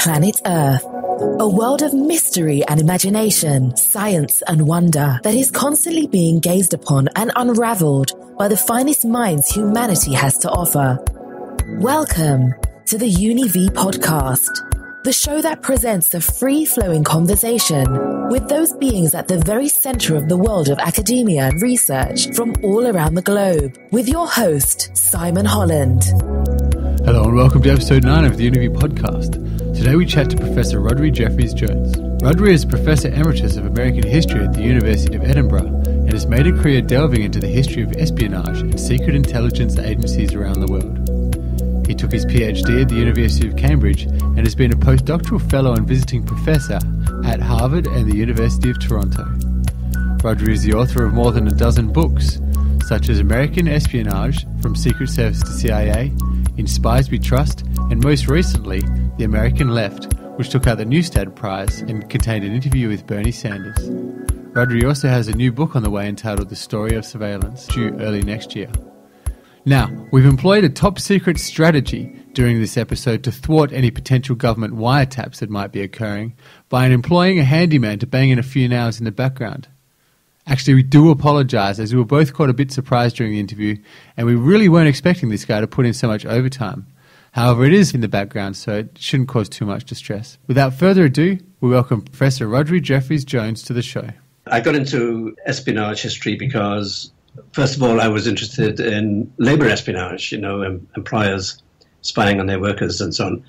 planet Earth. A world of mystery and imagination, science and wonder that is constantly being gazed upon and unraveled by the finest minds humanity has to offer. Welcome to the UniV podcast, the show that presents a free-flowing conversation with those beings at the very center of the world of academia and research from all around the globe, with your host, Simon Holland. Hello and welcome to episode 9 of the UniV podcast. Today we chat to Professor Rhodri Jeffreys-Jones. Rhodri is Professor Emeritus of American History at the University of Edinburgh and has made a career delving into the history of espionage and secret intelligence agencies around the world. He took his PhD at the University of Cambridge and has been a postdoctoral fellow and visiting professor at Harvard and the University of Toronto. Rhodri is the author of more than a dozen books, such as American Espionage, From Secret Service to CIA, In Spies We Trust, and most recently, The American Left, which took out the Newstad Prize and contained an interview with Bernie Sanders. Rhodri also has a new book on the way entitled The Story of Surveillance, due early next year. Now, we've employed a top-secret strategy during this episode to thwart any potential government wiretaps that might be occurring by employing a handyman to bang in a few nows in the background. Actually, we do apologise, as we were both caught a bit surprised during the interview, and we really weren't expecting this guy to put in so much overtime. However, it is in the background, so it shouldn't cause too much distress. Without further ado, we welcome Professor Rhodri Jeffreys-Jones to the show. I got into espionage history because, first of all, I was interested in labor espionage, you know, employers spying on their workers and so on.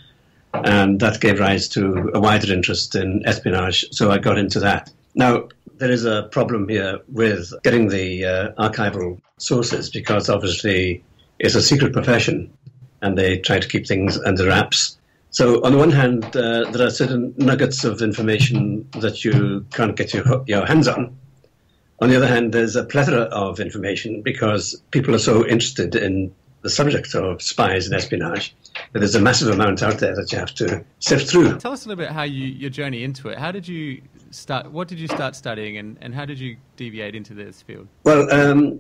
And that gave rise to a wider interest in espionage, so I got into that. Now, there is a problem here with getting the archival sources because obviously it's a secret profession and they try to keep things under wraps. So on the one hand, there are certain nuggets of information that you can't get your hands on. On the other hand, there's a plethora of information because people are so interested in the subject of spies and espionage that there's a massive amount out there that you have to sift through. Tell us a little bit how your journey into it. How did you start? What did you start studying, and how did you deviate into this field? Well,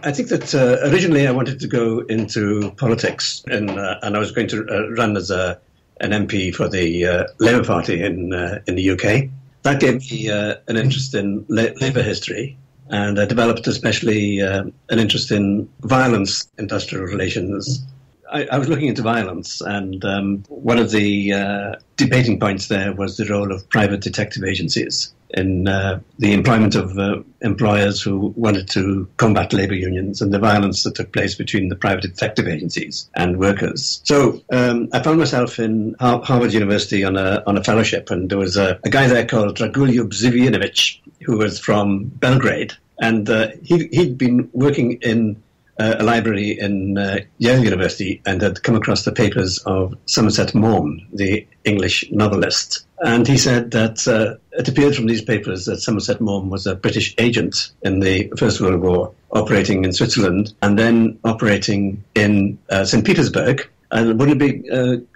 I think that originally I wanted to go into politics, and I was going to run as an MP for the Labour Party in the UK. That gave me an interest in labour history, and I developed especially an interest in violence, industrial relations. I was looking into violence, and one of the debating points there was the role of private detective agencies in the employment of employers who wanted to combat labour unions and the violence that took place between the private detective agencies and workers. So I found myself in Harvard University on a fellowship, and there was a guy there called Dragoljub Zivinovich, who was from Belgrade, and he'd been working in a library in Yale University and had come across the papers of Somerset Maugham, the English novelist. And he said that it appeared from these papers that Somerset Maugham was a British agent in the First World War, operating in Switzerland and then operating in St. Petersburg. And wouldn't it be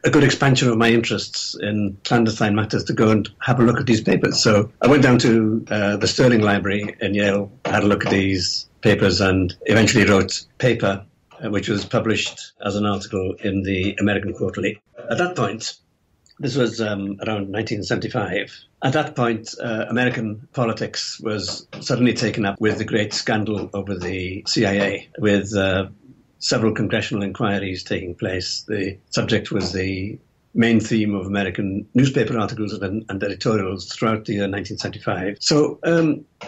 a good expansion of my interests in clandestine matters to go and have a look at these papers? So I went down to the Stirling Library in Yale, had a look at these papers, and eventually wrote a paper which was published as an article in the American Quarterly. At that point, this was around 1975, at that point American politics was suddenly taken up with the great scandal over the CIA, with several congressional inquiries taking place. The subject was the main theme of American newspaper articles and editorials throughout the year 1975. So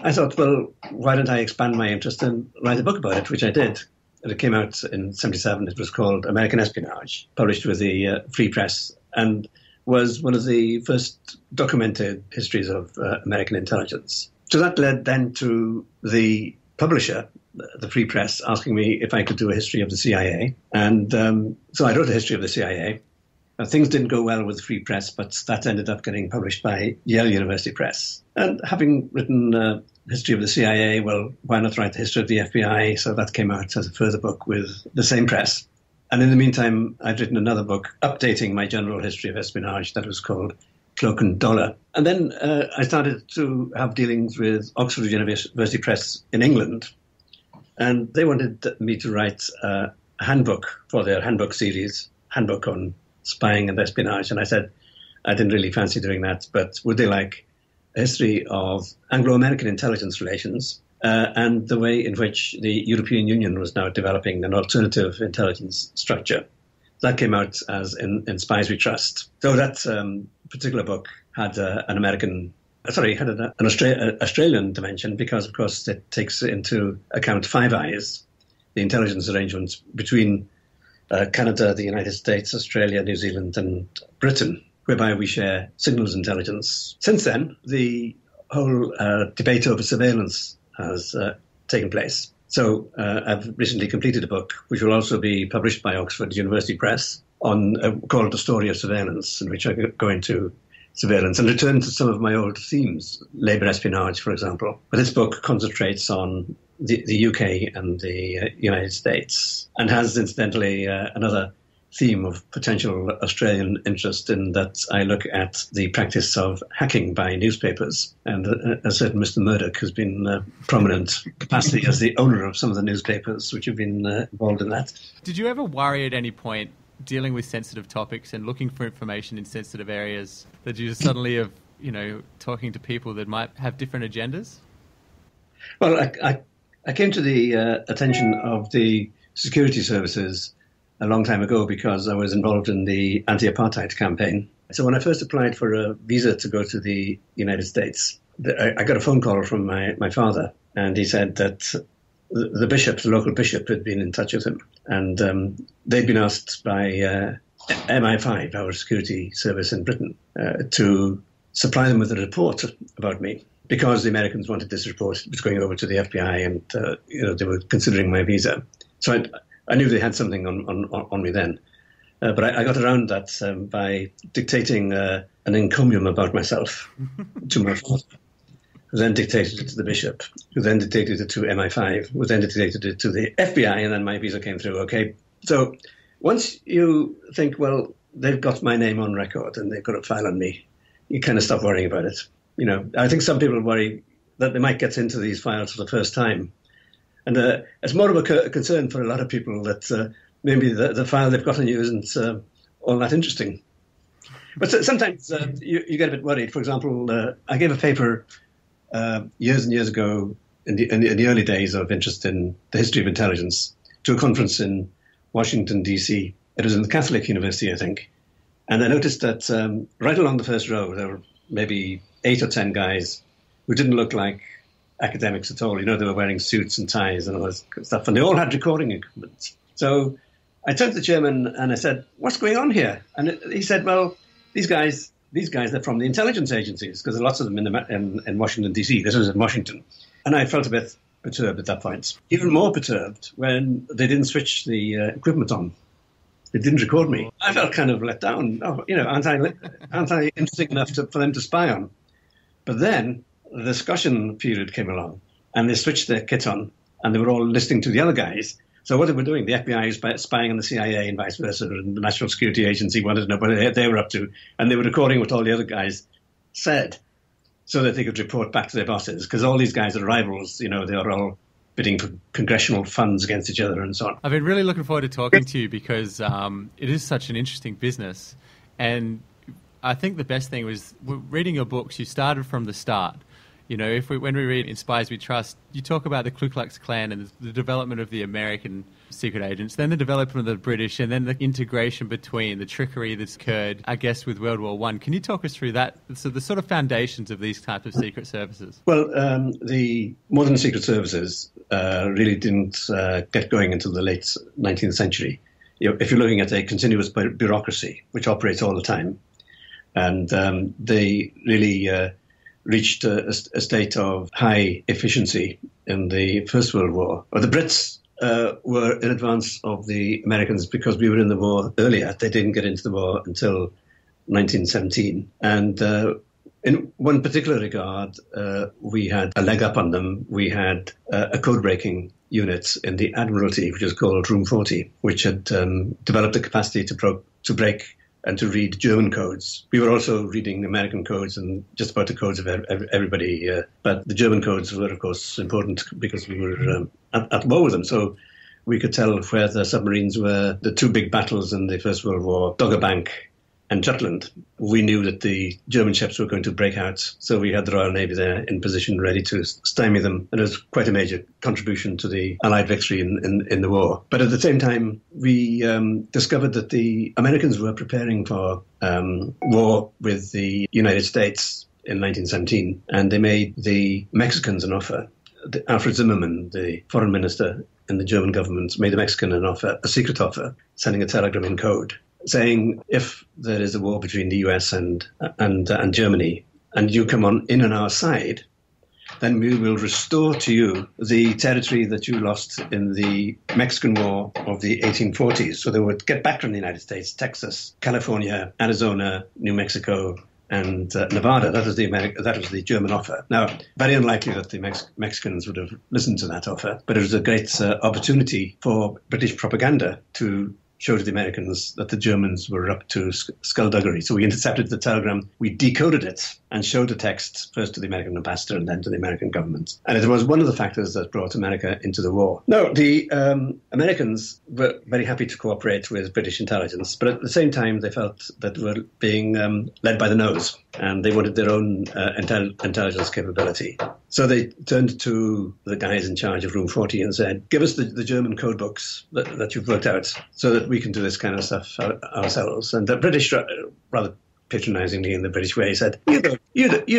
I thought, well, why don't I expand my interest and write a book about it, which I did. And it came out in 1977. It was called American Espionage, published with the Free Press, and was one of the first documented histories of American intelligence. So that led then to the publisher, the Free Press, asking me if I could do a history of the CIA. And so I wrote a history of the CIA. Now, things didn't go well with the Free Press, but that ended up getting published by Yale University Press. And having written history of the CIA, well, why not write the history of the FBI? So that came out as a further book with the same press. And in the meantime, I'd written another book updating my general history of espionage that was called Cloak and Dollar. And then I started to have dealings with Oxford University Press in England, and they wanted me to write a handbook for their handbook series, handbook on spying and espionage. And I said, I didn't really fancy doing that, but would they like a history of Anglo-American intelligence relations and the way in which the European Union was now developing an alternative intelligence structure. That came out as in Spies We Trust. Though that particular book had an Australian dimension because, of course, it takes into account Five Eyes, the intelligence arrangements between Canada, the United States, Australia, New Zealand and Britain, whereby we share signals intelligence. Since then, the whole debate over surveillance has taken place. So I've recently completed a book, which will also be published by Oxford University Press, on called The Story of Surveillance, in which I go into surveillance and return to some of my old themes, labour espionage, for example. But this book concentrates on the UK and the United States, and has, incidentally, another theme of potential Australian interest in that I look at the practice of hacking by newspapers. And a certain Mr. Murdoch has been a prominent capacity as the owner of some of the newspapers which have been involved in that. Did you ever worry at any point dealing with sensitive topics and looking for information in sensitive areas that you just suddenly have, you know, talking to people that might have different agendas? Well, I came to the attention of the security services a long time ago because I was involved in the anti-apartheid campaign. So when I first applied for a visa to go to the United States, I got a phone call from my father, and he said that the bishop, the local bishop, had been in touch with him, and they'd been asked by MI5, our security service in Britain, to supply them with a report about me, because the Americans wanted this report. It was going over to the FBI, and they were considering my visa. So I knew they had something on me then. But I got around that by dictating an encomium about myself to my father, who then dictated it to the bishop, who then dictated it to MI5, who then dictated it to the FBI, and then my visa came through, okay. So once you think, well, they've got my name on record and they've got a file on me, you kind of stop worrying about it. You know, I think some people worry that they might get into these files for the first time. And it's more of a concern for a lot of people that maybe the file they've got on you isn't all that interesting. But sometimes you get a bit worried. For example, I gave a paper years and years ago, in the early days of interest in the history of intelligence, to a conference in Washington, D.C. It was in the Catholic University, I think. And I noticed that right along the first row, there were maybe 8 or 10 guys who didn't look like academics at all. You know, they were wearing suits and ties and all this stuff. And they all had recording equipment. So I turned to the chairman and I said, "What's going on here?" And he said, "Well, these guys, they're from the intelligence agencies, because there are lots of them in Washington, D.C. This was in Washington. And I felt a bit perturbed at that point. Even more perturbed when they didn't switch the equipment on. They didn't record me. I felt kind of let down. Oh, you know, aren't I interesting enough for them to spy on? But then the discussion period came along, and they switched their kit on, and they were all listening to the other guys. So what they were doing, the FBI is spying on the CIA and vice versa, and the National Security Agency wanted to know what they were up to, and they were recording what all the other guys said so that they could report back to their bosses, because all these guys are rivals, you know, they are all bidding for congressional funds against each other and so on. I've been really looking forward to talking to you because it is such an interesting business, and I think the best thing was reading your books, you started from the start. You know, when we read In Spies We Trust, you talk about the Ku Klux Klan and the development of the American secret agents, then the development of the British, and then the integration between the trickery that's occurred, I guess, with World War I. Can you talk us through that? So the sort of foundations of these types of secret services. Well, the modern secret services really didn't get going until the late 19th century. You know, if you're looking at a continuous bureaucracy, which operates all the time, and they really reached a state of high efficiency in the First World War. Well, the Brits were in advance of the Americans because we were in the war earlier. They didn't get into the war until 1917. And in one particular regard, we had a leg up on them. We had a code-breaking unit in the Admiralty, which was called Room 40, which had developed the capacity to break and to read German codes. We were also reading American codes and just about the codes of everybody. But the German codes were, of course, important because we were at war with them. So we could tell where the submarines were. The two big battles in the First World War, Dogger Bank and Jutland, we knew that the German ships were going to break out. So we had the Royal Navy there in position ready to stymie them. And it was quite a major contribution to the Allied victory in the war. But at the same time, we discovered that the Americans were preparing for war with the United States in 1917. And they made the Mexicans an offer. Alfred Zimmermann, the foreign minister in the German government, made the Mexican an offer, a secret offer, sending a telegram in code, saying if there is a war between the US and Germany and you come on in on our side, then we will restore to you the territory that you lost in the Mexican War of the 1840s. So they would get back from the United States, Texas, California, Arizona, New Mexico, and Nevada. That was the German offer. Now, very unlikely that the Mexicans would have listened to that offer, but it was a great opportunity for British propaganda to show to the Americans that the Germans were up to skullduggery. So we intercepted the telegram, we decoded it, and showed the text first to the American ambassador and then to the American government. And it was one of the factors that brought America into the war. Now, the Americans were very happy to cooperate with British intelligence, but at the same time, they felt that they were being led by the nose, and they wanted their own intelligence capability. So they turned to the guys in charge of Room 40 and said, give us the German code books that you've worked out so that we can do this kind of stuff ourselves. And the British, rather patronizingly in the British way, said, you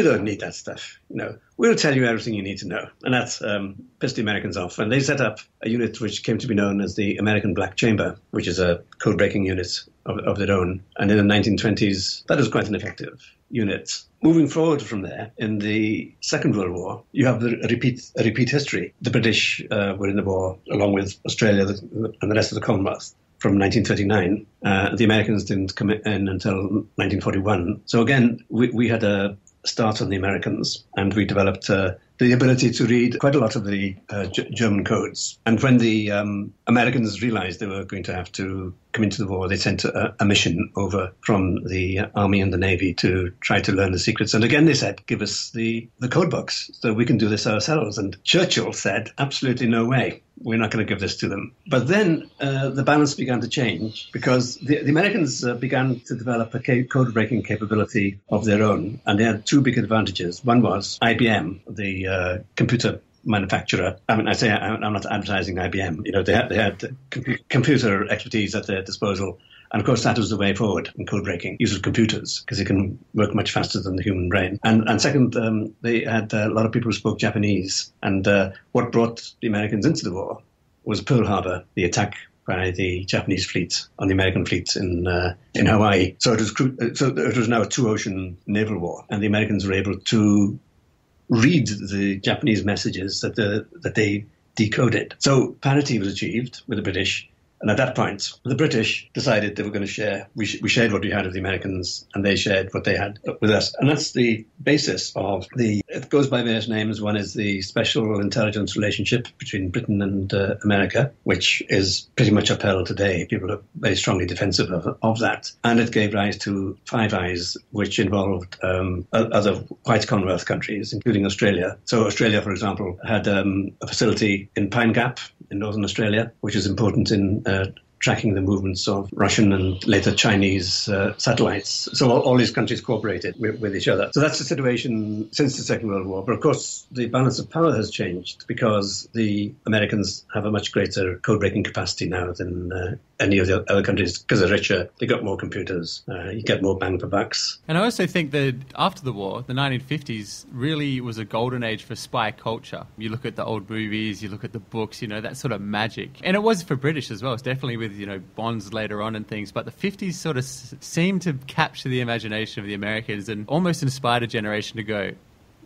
don't need that stuff. No, we'll tell you everything you need to know. And that pissed the Americans off. And they set up a unit which came to be known as the American Black Chamber, which is a code-breaking unit of their own. And in the 1920s, that was quite an effective unit. Moving forward from there, in the Second World War, you have a repeat history. The British were in the war, along with Australia and the rest of the Commonwealth, from 1939. The Americans didn't come in until 1941. So again, we had a start on the Americans, and we developed the ability to read quite a lot of the German codes. And when the Americans realized they were going to have to come into the war, they sent a mission over from the Army and the Navy to try to learn the secrets. And again, they said, give us the code books so we can do this ourselves. And Churchill said, absolutely no way. We're not going to give this to them. But then the balance began to change because the Americans began to develop a code-breaking capability of their own. And they had two big advantages. One was IBM, the computer manufacturer. I mean, I say I'm not advertising IBM. You know, they had computer expertise at their disposal. And of course, that was the way forward in code breaking, use of computers, because it can work much faster than the human brain. And second, they had a lot of people who spoke Japanese. And what brought the Americans into the war was Pearl Harbor, the attack by the Japanese fleet on the American fleet in Hawaii. So it was now a two-ocean naval war. And the Americans were able to read the Japanese messages that they decoded. So parity was achieved with the British. And at that point, the British decided they were going to share. We shared what we had with the Americans, and they shared what they had with us. And that's the basis of it goes by various names. One is the special intelligence relationship between Britain and America, which is pretty much upheld today. People are very strongly defensive of that. And it gave rise to Five Eyes, which involved other white Commonwealth countries, including Australia. So Australia, for example, had a facility in Pine Gap in northern Australia, which is important in tracking the movements of Russian and later Chinese satellites. So all these countries cooperated with each other. So that's the situation since the Second World War. But of course, the balance of power has changed because the Americans have a much greater code-breaking capacity now than any of the other countries because they're richer, they got more computers, you get more bang for bucks. And I also think that after the war, the 1950s really was a golden age for spy culture. You look at the old movies, you look at the books, you know, that sort of magic. And it was for British as well. It's definitely with, you know, Bonds later on and things. But the 50s sort of seemed to capture the imagination of the Americans and almost inspired a generation to go,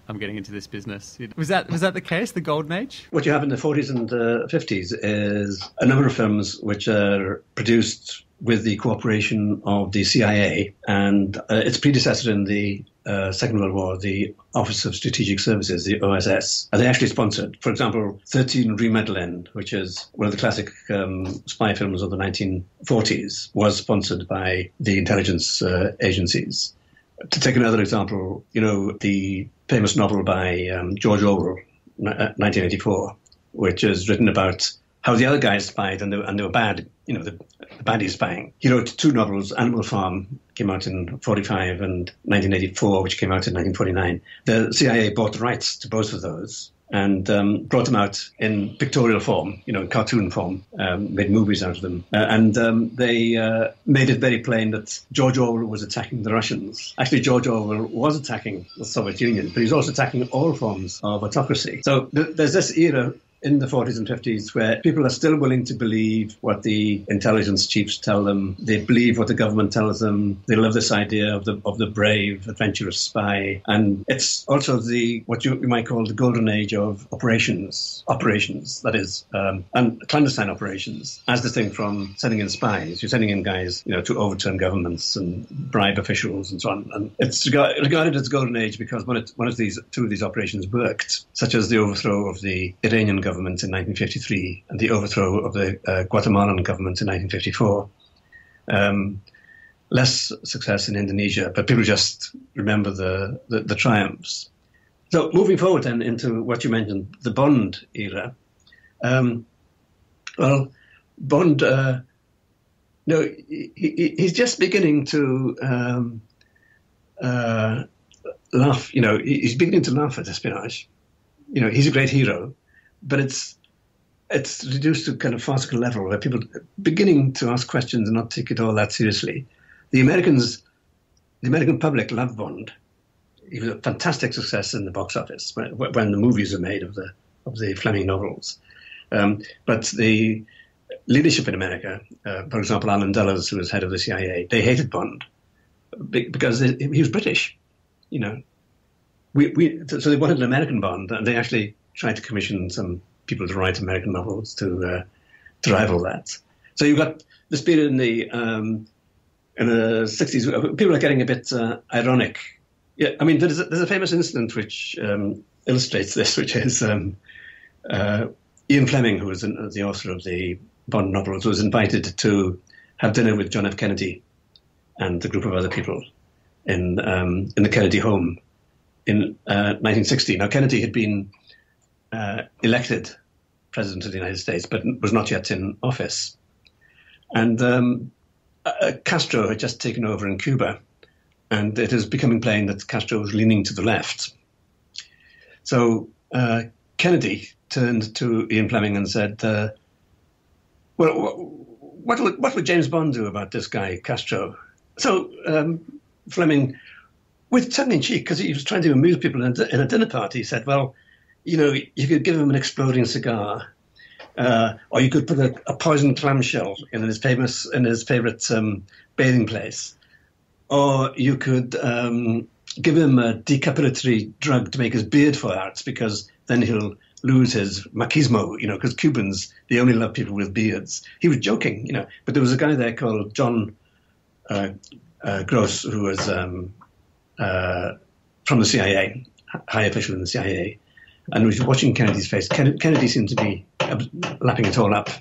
I'm getting into this business. Was that the case, the golden age? What you have in the 40s and 50s is a number of films which are produced with the cooperation of the CIA and its predecessor in the Second World War, the Office of Strategic Services, the OSS. And they actually sponsored, for example, 13 Rue Madeleine, which is one of the classic spy films of the 1940s, was sponsored by the intelligence agencies. To take another example, you know, the famous novel by George Orwell, 1984, which is written about how the other guys spied, and they were bad, you know, the baddies spying. He wrote two novels, Animal Farm, came out in 45, and 1984, which came out in 1949. The CIA bought the rights to both of those and brought them out in pictorial form, you know, in cartoon form, made movies out of them. And they made it very plain that George Orwell was attacking the Russians. Actually, George Orwell was attacking the Soviet Union, but he was also attacking all forms of autocracy. So there's this era in the 40s and 50s where people are still willing to believe what the intelligence chiefs tell them. They believe what the government tells them. They love this idea of the brave, adventurous spy. And it's also the what you might call the golden age of operations, that is, and clandestine operations, as distinct from sending in spies. You're sending in guys, you know, to overturn governments and bribe officials and so on. And it's regarded as golden age because two of these operations worked, such as the overthrow of the Iranian government in 1953 and the overthrow of the Guatemalan government in 1954. Less success in Indonesia, but people just remember the triumphs. So moving forward then into what you mentioned, the Bond era. Bond, he's just beginning to laugh. You know, he's beginning to laugh at espionage. You know, he's a great hero. But it's reduced to kind of farcical level where people are beginning to ask questions and not take it all that seriously. The American public loved Bond. He was a fantastic success in the box office when the movies were made of the Fleming novels. But the leadership in America, for example, Alan Dulles, who was head of the CIA, they hated Bond because he was British. You know, so they wanted an American Bond, and they actually tried to commission some people to write American novels to rival that. So you've got this period in the 60s where people are getting a bit ironic. Yeah, I mean, there's a famous incident which illustrates this, which is Ian Fleming, who was the author of the Bond novels, was invited to have dinner with John F. Kennedy and a group of other people in the Kennedy home in 1960. Now, Kennedy had been elected president of the United States, but was not yet in office. And Castro had just taken over in Cuba, and it is becoming plain that Castro was leaning to the left. So Kennedy turned to Ian Fleming and said, well, what will James Bond do about this guy, Castro? So Fleming, with tongue-in-cheek, because he was trying to amuse people in a dinner party, said, well, you know, you could give him an exploding cigar, or you could put a poisoned clamshell in his favorite bathing place, or you could give him a depilatory drug to make his beard fall out, because then he'll lose his machismo, you know, because Cubans, they only love people with beards. He was joking, you know, but there was a guy there called John Gross, who was from the CIA, high official in the CIA, and was watching Kennedy's face. Kennedy seemed to be lapping it all up.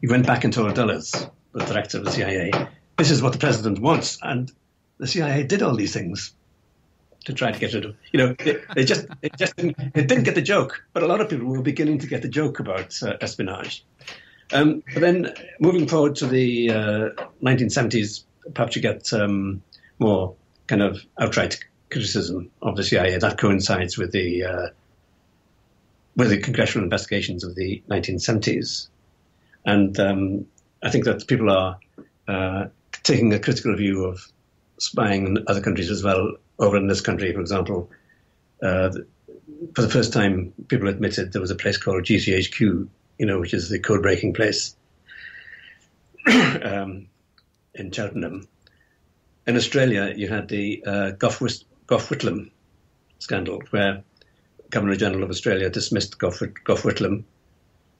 He went back and told Dulles, the director of the CIA, this is what the president wants. And the CIA did all these things to try to get rid of, you know, they didn't get the joke. But a lot of people were beginning to get the joke about espionage. But then moving forward to the 1970s, perhaps you get more kind of outright criticism of the CIA. That coincides with the congressional investigations of the 1970s. And I think that people are taking a critical view of spying in other countries as well. Over in this country, for example, for the first time, people admitted there was a place called GCHQ, you know, which is the code-breaking place in Cheltenham. In Australia, you had the Gough Whitlam scandal, where Governor General of Australia dismissed Gough Whitlam.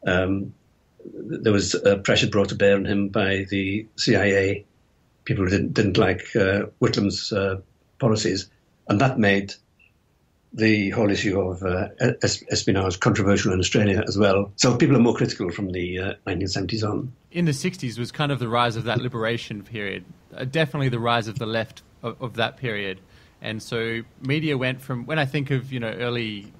There was pressure brought to bear on him by the CIA. People didn't like Whitlam's policies, and that made the whole issue of espionage controversial in Australia as well. So people are more critical from the 1970s on. In the 60s was kind of the rise of that liberation period, definitely the rise of the left of that period. And so media went from, when I think of, early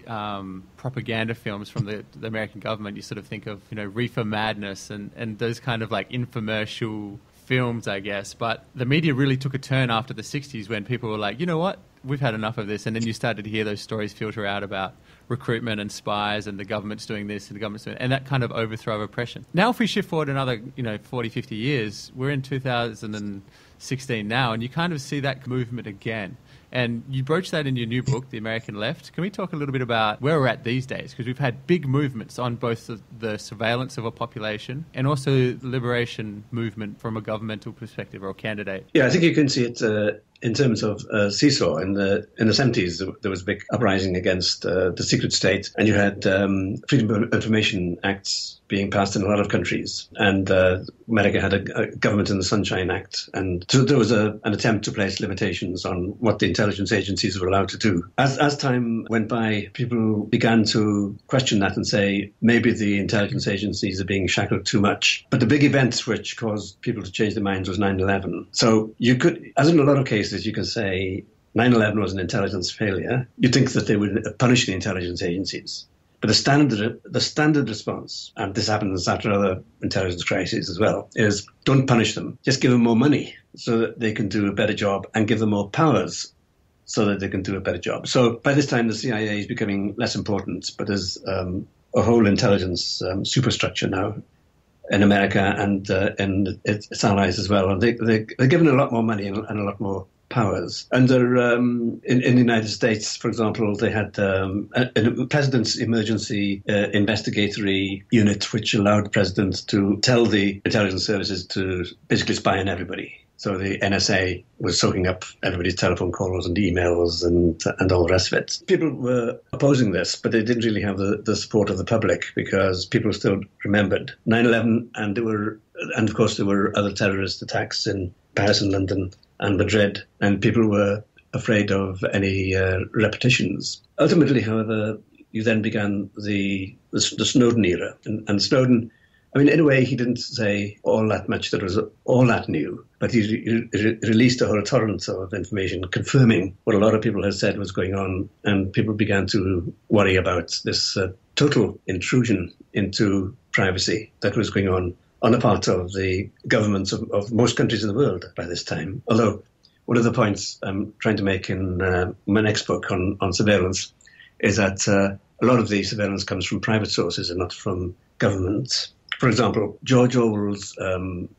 propaganda films from the American government, you sort of think of, Reefer Madness and those kind of like infomercial films, I guess. But the media really took a turn after the 60s when people were like, you know what, we've had enough of this. And then you started to hear those stories filter out about recruitment and spies and the government's doing this and the government's doing that, and that kind of overthrow of oppression. Now if we shift forward another, 40, 50 years, we're in 2016 now, and you kind of see that movement again. And you broach that in your new book, The American Left. Can we talk a little bit about where we're at these days? Because we've had big movements on both the surveillance of a population and also the liberation movement from a governmental perspective or candidate. Yeah, I think you can see it in terms of seesaw. In the 70s, there was a big uprising against the secret state, and you had Freedom of Information Acts being passed in a lot of countries. And America had a government in the Sunshine Act. And so there was an attempt to place limitations on what the intelligence agencies were allowed to do. As time went by, people began to question that and say, maybe the intelligence agencies are being shackled too much. But the big event which caused people to change their minds was 9/11. So you could, as in a lot of cases, you can say 9/11 was an intelligence failure. You'd think that they would punish the intelligence agencies. But the standard response, and this happens after other intelligence crises as well, is don't punish them. Just give them more money so that they can do a better job, and give them more powers so that they can do a better job. So by this time, the CIA is becoming less important, but there's a whole intelligence superstructure now in America and its allies as well. And they're given a lot more money and a lot more powers. Under in the United States, for example, they had a president's emergency investigatory unit, which allowed the president to tell the intelligence services to basically spy on everybody. So the NSA was soaking up everybody's telephone calls and emails and all the rest of it. People were opposing this, but they didn't really have the support of the public, because people still remembered 9/11, and of course there were other terrorist attacks in Paris and London and Madrid, and people were afraid of any repetitions. Ultimately, however, you then began the Snowden era, and Snowden, I mean, in a way, he didn't say all that much that was all that new, but he released a whole torrent of information confirming what a lot of people had said was going on, and people began to worry about this total intrusion into privacy that was going on the part of the governments of most countries in the world by this time. Although one of the points I'm trying to make in my next book on surveillance is that a lot of the surveillance comes from private sources and not from governments. For example, George Orwell's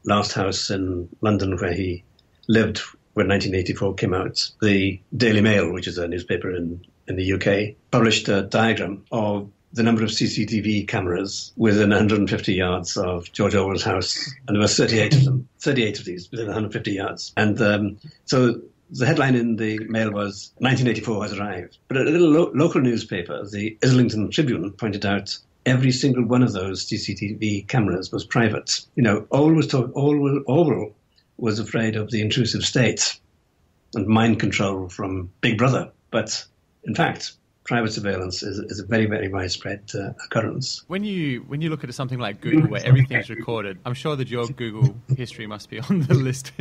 last house in London, where he lived when 1984 came out, the Daily Mail, which is a newspaper in the UK, published a diagram of the number of CCTV cameras within 150 yards of George Orwell's house. And there were 38 of them, 38 of these within 150 yards. And so the headline in the Mail was, 1984 has arrived. But a little local newspaper, the Islington Tribune, pointed out every single one of those CCTV cameras was private. Orwell was afraid of the intrusive state and mind control from Big Brother. But in fact, private surveillance is a very, very widespread occurrence. When you look at something like Google, where everything's recorded, I'm sure that your Google history must be on the list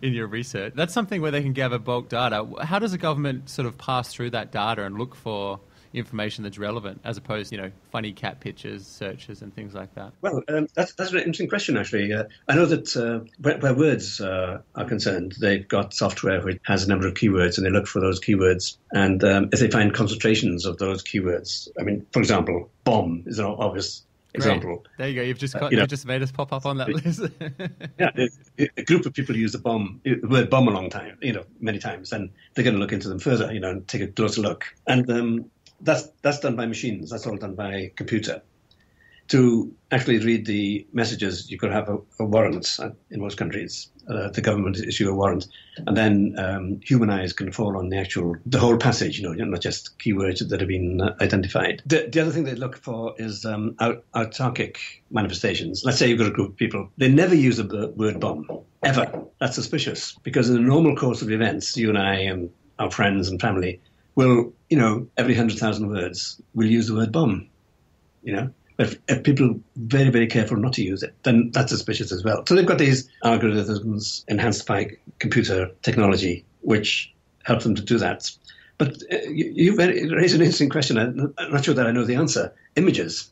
in your research. That's something where they can gather bulk data. How does a government sort of pass through that data and look for information that's relevant, as opposed to, funny cat pictures, searches and things like that? Well, that's an interesting question, actually. I know that where words are concerned, they've got software which has a number of keywords, and they look for those keywords. And if they find concentrations of those keywords, I mean, for example, bomb is an obvious example. Great. There you go. You've just you've just made us pop up on that list. Yeah, a group of people use the word bomb a long time, many times, and they're going to look into them further, and take a closer look. And that's done by machines. That's all done by computer. To actually read the messages, you've got to have a warrant in most countries. The government issue a warrant, and then human eyes can fall on the whole passage. Not just keywords that have been identified. The other thing they look for is autarkic manifestations. Let's say you've got a group of people. They never use the word bomb ever. That's suspicious, because in the normal course of events, you and I and our friends and family will, every 100,000 words, we'll use the word bomb, But if people are very, very careful not to use it, then that's suspicious as well. So they've got these algorithms enhanced by computer technology, which help them to do that. But you raise an interesting question. I'm not sure that I know the answer. Images.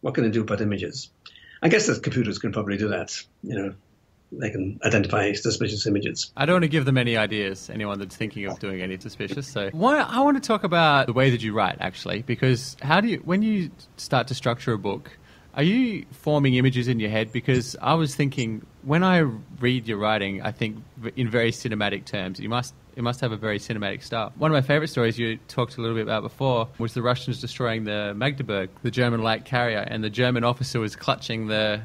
What can they do about images? I guess that computers can probably do that. You know, they can identify suspicious images. I don't want to give them any ideas, anyone that's thinking of doing any suspicious. So I want to talk about the way that you write, actually, because when you start to structure a book, are you forming images in your head? Because I was thinking, when I read your writing, I think in very cinematic terms. It must have a very cinematic style. One of my favourite stories you talked a little bit about before was the Russians destroying the Magdeburg, the German light carrier, and the German officer was clutching the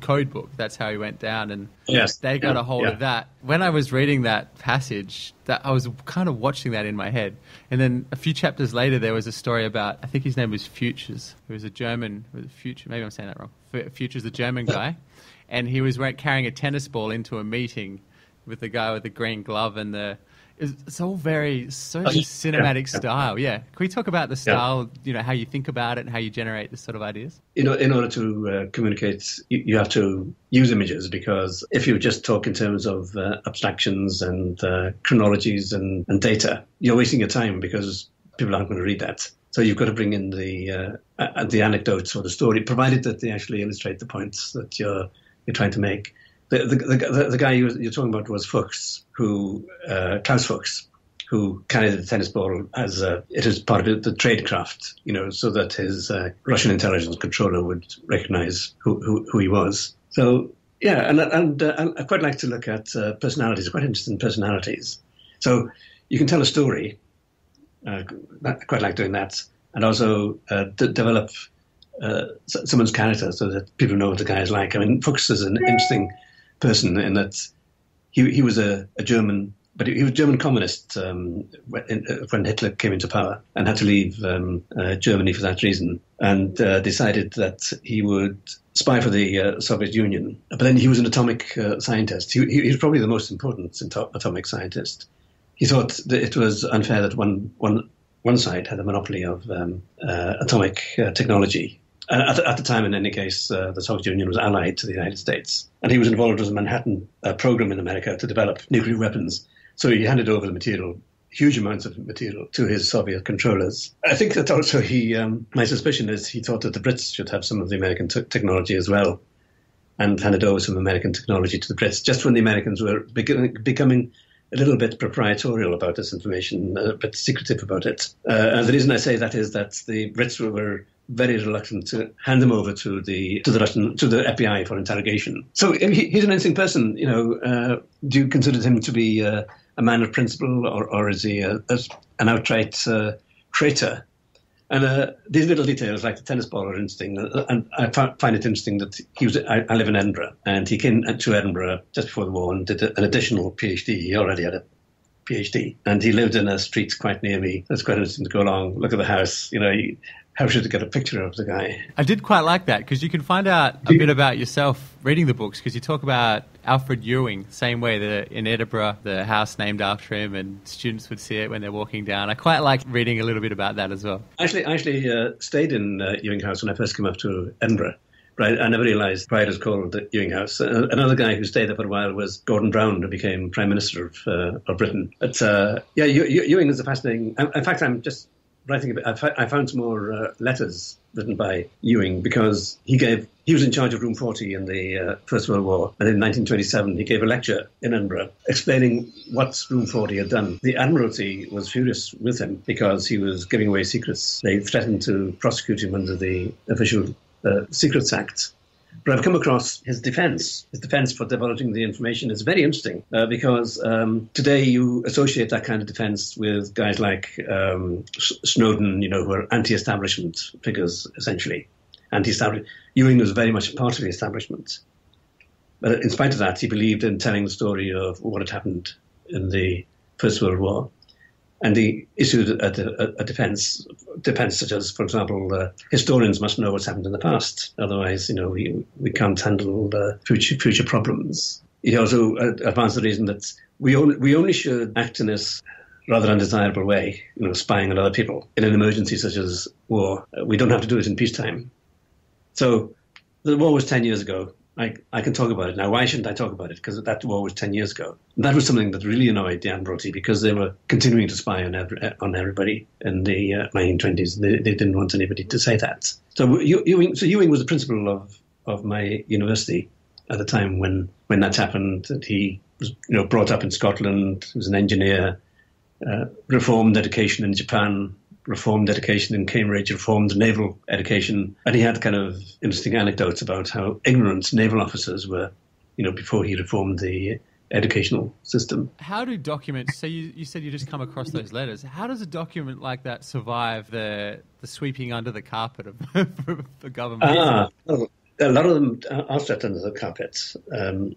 code book. That's how he went down, and yes, they got a hold of that. When I was reading that passage, I was kind of watching that in my head. And then a few chapters later, there was a story about, I think his name was Fuchs. It was a German, maybe I'm saying that wrong. Fuchs, the German guy. And he was carrying a tennis ball into a meeting with the guy with the green glove and the... It's all very cinematic style, yeah. Can we talk about the style, you know, how you think about it and how you generate this sort of ideas? You know, in order to communicate, you have to use images, because if you just talk in terms of abstractions and chronologies and data, you're wasting your time because people aren't going to read that. So you've got to bring in the anecdotes or the story, provided that they actually illustrate the points that you're trying to make. The guy you're talking about was Fuchs, Klaus Fuchs, who carried the tennis ball as it was part of the trade craft, you know, so that his Russian intelligence controller would recognize who he was. So yeah, and I quite like to look at personalities. Quite interested in personalities. So you can tell a story. I quite like doing that, and also develop someone's character so that people know what the guy is like. I mean, Fuchs is an interesting person in that he was a German, but he was a German communist when Hitler came into power and had to leave Germany for that reason, and decided that he would spy for the Soviet Union. But then he was an atomic scientist. He was probably the most important atomic scientist. He thought that it was unfair that one side had a monopoly of atomic technology. At the time, in any case, the Soviet Union was allied to the United States. And he was involved with the Manhattan program in America to develop nuclear weapons. So he handed over the material, huge amounts of material, to his Soviet controllers. I think that also my suspicion is he thought that the Brits should have some of the American technology as well, and handed over some American technology to the Brits, just when the Americans were becoming a little bit proprietorial about this information, a bit secretive about it. And the reason I say that is that the Brits were very reluctant to hand them over to the FBI for interrogation. So he's an interesting person, you know. Do you consider him to be a man of principle, or is he an outright traitor? And these little details, like the tennis ball, are interesting. And I find it interesting that I live in Edinburgh, and he came to Edinburgh just before the war and did an additional PhD. He already had a PhD, and he lived in a street quite near me. It's quite interesting to go along, look at the house, you know. How should I get a picture of the guy? I did quite like that, because you can find out a bit about yourself reading the books, because you talk about Alfred Ewing, same way that in Edinburgh, the house named after him, and students would see it when they're walking down. I quite like reading a little bit about that as well. I actually stayed in Ewing House when I first came up to Edinburgh. Right, I never realised Pride was called the Ewing House. Another guy who stayed there for a while was Gordon Brown, who became Prime Minister of Britain. But yeah, Ewing is a fascinating... In fact, I'm just... writing a bit, I found some more letters written by Ewing, because he was in charge of Room 40 in the First World War, and in 1927 he gave a lecture in Edinburgh explaining what Room 40 had done. The Admiralty was furious with him because he was giving away secrets. They threatened to prosecute him under the official Secrets Act. But I've come across his defence. His defence for divulging the information is very interesting, because today you associate that kind of defence with guys like Snowden, you know, who are anti-establishment figures, essentially. Anti-establishment. Ewing was very much part of the establishment. But in spite of that, he believed in telling the story of what had happened in the First World War. And he issued a defence such as, for example, historians must know what's happened in the past. Otherwise, you know, we can't handle the future problems. He also advanced the reason that we only should act in this rather undesirable way, you know, spying on other people in an emergency such as war. We don't have to do it in peacetime. So the war was 10 years ago. I can talk about it now. Why shouldn't I talk about it? Because that war was 10 years ago. And that was something that really annoyed the Admiralty, because they were continuing to spy on everybody in the 1920s. They didn't want anybody to say that. So Ewing was the principal of my university at the time when that happened. That he was brought up in Scotland, was an engineer, reformed education in Japan, reformed education in Cambridge, reformed naval education. And he had kind of interesting anecdotes about how ignorant naval officers were, before he reformed the educational system. How do documents, so you said you just come across those letters, how does a document like that survive the sweeping under the carpet of the government? A lot of them are swept under the carpet. And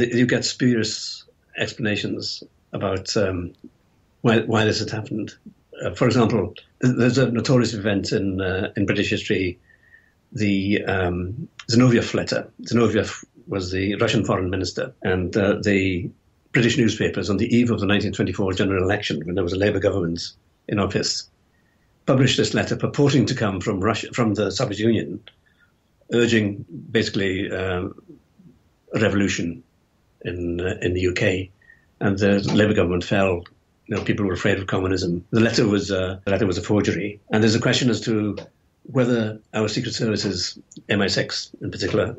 you get spurious explanations about why this had happened. For example, there's a notorious event in British history, the Zinoviev letter. Zinoviev was the Russian foreign minister, and the British newspapers on the eve of the 1924 general election, when there was a Labour government in office, published this letter purporting to come from Russia, from the Soviet Union, urging basically a revolution in the UK, and the Labour government fell. People were afraid of communism. The letter was a forgery, and there's a question as to whether our secret services, MI6 in particular,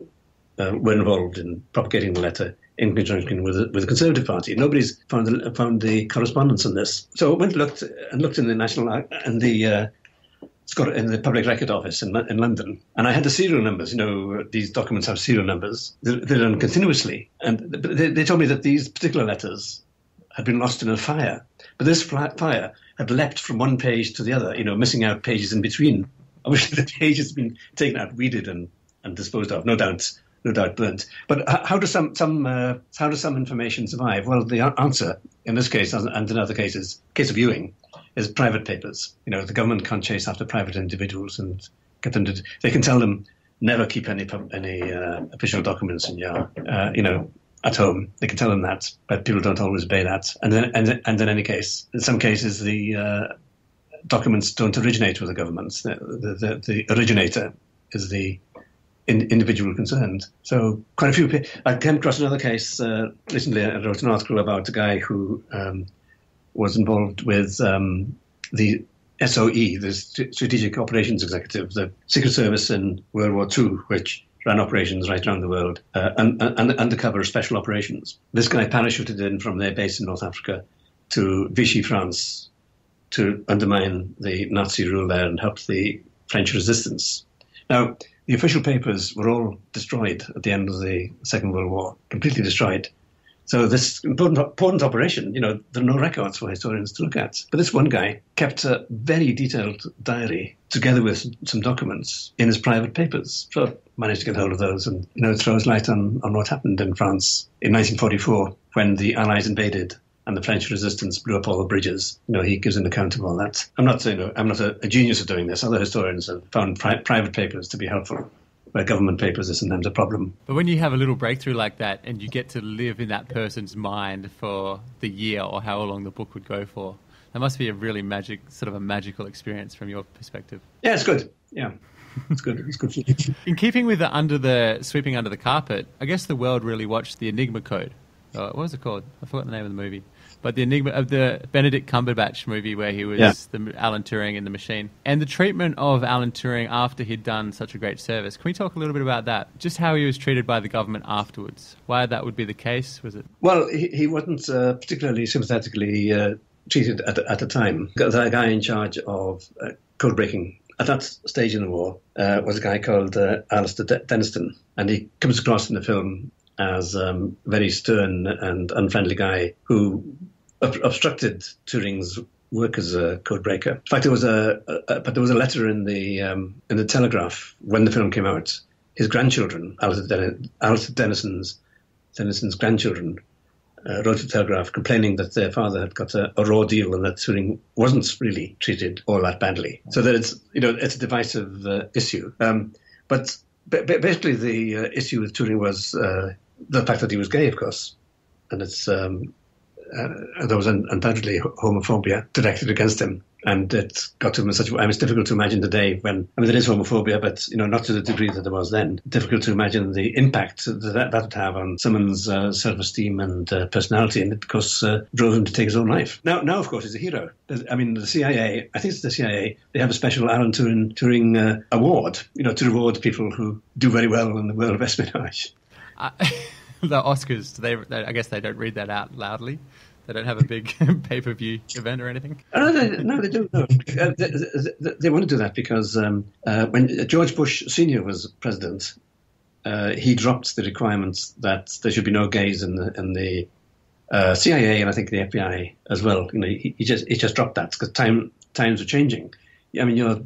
were involved in propagating the letter in conjunction with the Conservative Party. Nobody's found the correspondence on this. So I went and looked in the Public Record Office in London, and I had the serial numbers. These documents have serial numbers. They're done continuously, and they told me that these particular letters had been lost in a fire. But this fire had leapt from one page to the other, missing out pages in between. Obviously, the page has been taken out, weeded, and disposed of, no doubt burnt. But how does some information survive? Well, the answer in this case and in other cases, case of Ewing, is private papers. The government can't chase after private individuals and get them to. They can tell them never keep any official documents in your, at home. They can tell them that, but people don't always obey that. And in any case, in some cases, the documents don't originate with the governments. The originator is the individual concerned. So quite a few. I came across another case recently. I wrote an article about a guy who was involved with the SOE, the Strategic Operations Executive, the Secret Service in World War II, which ran operations right around the world, and undercover special operations. This guy parachuted in from their base in North Africa to Vichy, France, to undermine the Nazi rule there and help the French resistance. Now, the official papers were all destroyed at the end of the Second World War, completely destroyed. So this important operation, there are no records for historians to look at. But this one guy kept a very detailed diary together with some documents in his private papers. So managed to get hold of those and throws light on what happened in France in 1944 when the Allies invaded and the French resistance blew up all the bridges. He gives an account of all that. I'm not saying I'm not a genius at doing this. Other historians have found private papers to be helpful, where government papers are sometimes a problem. But when you have a little breakthrough like that and you get to live in that person's mind for the year or how long the book would go for, that must be a really magical experience from your perspective. Yeah, it's good. Yeah. It's good. It's good. In keeping with the sweeping under the carpet, I guess the world really watched the Enigma Code. What was it called? I forgot the name of the movie. But the Enigma of the Benedict Cumberbatch movie where he was the Alan Turing in the machine, and the treatment of Alan Turing after he'd done such a great service. Can we talk a little bit about that? Just how he was treated by the government afterwards. Why that would be the case? Was it? Well, he wasn't particularly sympathetically treated at the time. The guy in charge of code breaking at that stage in the war was a guy called Alistair Denniston, and he comes across in the film as a very stern and unfriendly guy who obstructed Turing's work as a code breaker. In fact, there was a letter in the Telegraph when the film came out. His grandchildren, Alistair Dennison's grandchildren, wrote to Telegraph complaining that their father had got a raw deal and that Turing wasn't really treated all that badly. So that it's a divisive issue. But basically the issue with Turing was the fact that he was gay, of course, and there was undoubtedly homophobia directed against him. And it got to him in such a way. I mean, it's difficult to imagine today when, I mean, there is homophobia, but, you know, not to the degree that there was then. Difficult to imagine the impact that that would have on someone's self-esteem and personality, and it, of course, drove him to take his own life. Now, of course, he's a hero. I mean, the CIA, I think it's the CIA, they have a special Alan Turing award, you know, to reward people who do very well in the world of espionage. The Oscars, they, I guess they don't read that out loudly. They don't have a big pay-per-view event or anything? No, they don't. No. They want to do that because when George Bush Sr. was president, he dropped the requirements that there should be no gays in the CIA and I think the FBI as well. You know, he just dropped that because times are changing. I mean, you're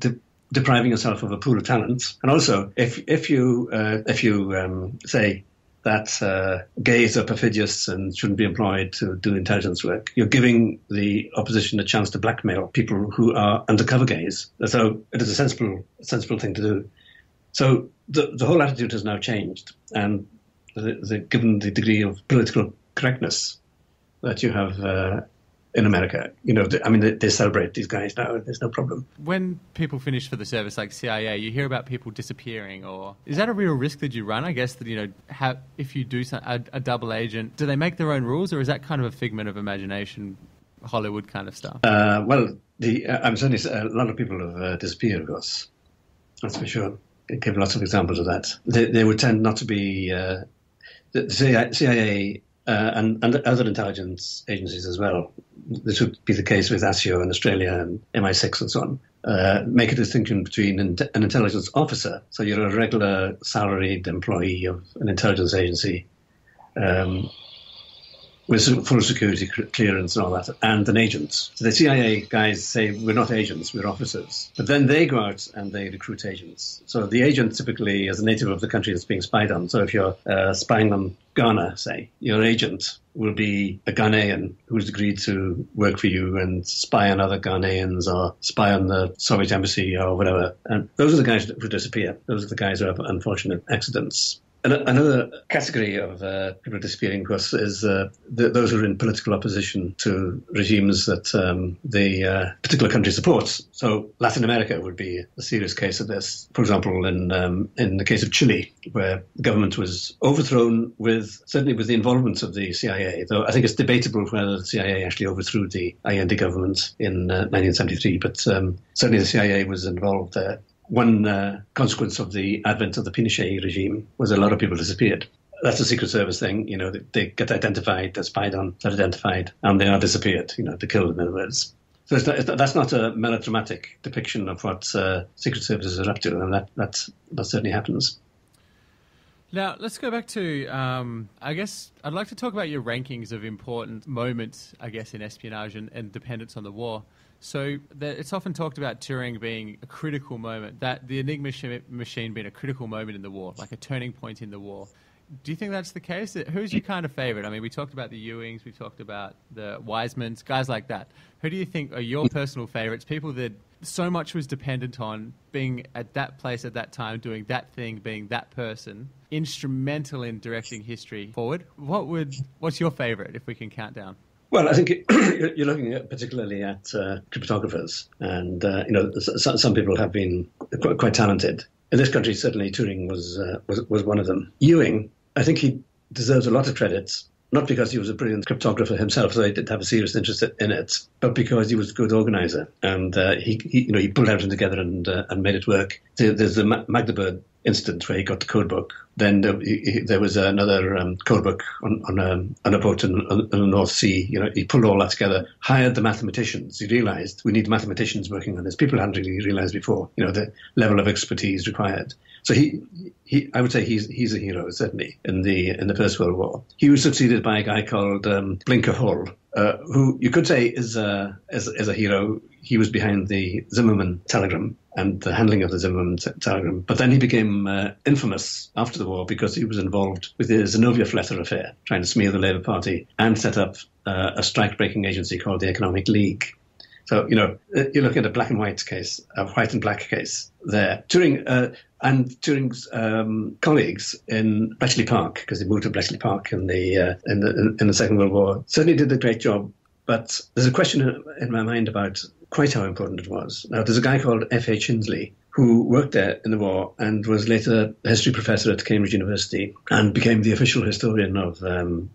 depriving yourself of a pool of talent. And also, if you say that gays are perfidious and shouldn't be employed to do intelligence work, you're giving the opposition a chance to blackmail people who are undercover gays. So it is a sensible thing to do. So the whole attitude has now changed, and given the degree of political correctness that you have in America, you know, I mean, they celebrate these guys now. There's no problem. When people finish for the service, like CIA, you hear about people disappearing, or is that a real risk that you run? I guess that, you know, if you do a double agent, do they make their own rules, or is that kind of a figment of imagination, Hollywood kind of stuff? I'm certainly a lot of people have disappeared, of course. That's for sure. It gave lots of examples of that. They would tend not to be the CIA. And other intelligence agencies as well. This would be the case with ASIO in Australia and MI6 and so on. Make a distinction between an intelligence officer, so you're a regular salaried employee of an intelligence agency with full security clearance and all that, and an agent. So the CIA guys say, we're not agents, we're officers. But then they go out and they recruit agents. So the agent typically is a native of the country that's being spied on. So if you're spying on Ghana, say, your agent will be a Ghanaian who's agreed to work for you and spy on other Ghanaians or spy on the Soviet embassy or whatever. And those are the guys who disappear. Those are the guys who have unfortunate accidents. Another category of people disappearing, of course, is those who are in political opposition to regimes that the particular country supports. So Latin America would be a serious case of this. For example, in the case of Chile, where the government was overthrown certainly with the involvement of the CIA, though I think it's debatable whether the CIA actually overthrew the Allende government in 1973, but certainly the CIA was involved there. One consequence of the advent of the Pinochet regime was a lot of people disappeared. That's a Secret Service thing, you know, they get identified, they're spied on, they're identified, and they are disappeared, you know, they're killed, in other words. So that's not a melodramatic depiction of what Secret Services are up to, and that certainly happens. Now, let's go back to, I guess, I'd like to talk about your rankings of important moments, I guess, in espionage and dependence on the war. So it's often talked about Turing being a critical moment, that the Enigma machine being a critical moment in the war, like a turning point in the war. Do you think that's the case? Who's your kind of favourite? I mean, we talked about the Ewings, we talked about the Wisemans, guys like that. Who do you think are your personal favourites, people that so much was dependent on being at that place at that time, doing that thing, being that person, instrumental in directing history forward? What's your favourite, if we can count down? Well, I think you're looking particularly at cryptographers, and you know, some people have been quite talented. In this country, certainly Turing was one of them. Ewing, I think he deserves a lot of credit, not because he was a brilliant cryptographer himself, though he did have a serious interest in it, but because he was a good organizer, and he pulled everything together and made it work. There's the Magdeburg incident where he got the codebook. Then there was another codebook on a boat on the North Sea. You know, he pulled all that together, hired the mathematicians. He realized we need mathematicians working on this. People hadn't really realized before, you know, the level of expertise required. So I would say he's a hero, certainly, in the First World War. He was succeeded by a guy called Blinker Hull, who you could say is a hero. He was behind the Zimmerman telegram and the handling of the Zimmerman telegram. But then he became infamous after the war because he was involved with the Zinoviev letter affair, trying to smear the Labour Party, and set up a strike-breaking agency called the Economic League. So, you know, you're looking at a white and black case there. Turing's colleagues in Bletchley Park, because they moved to Bletchley Park in the Second World War, certainly did a great job. But there's a question in my mind about quite how important it was. Now, there's a guy called F.A. Chinsley who worked there in the war and was later a history professor at Cambridge University and became the official historian of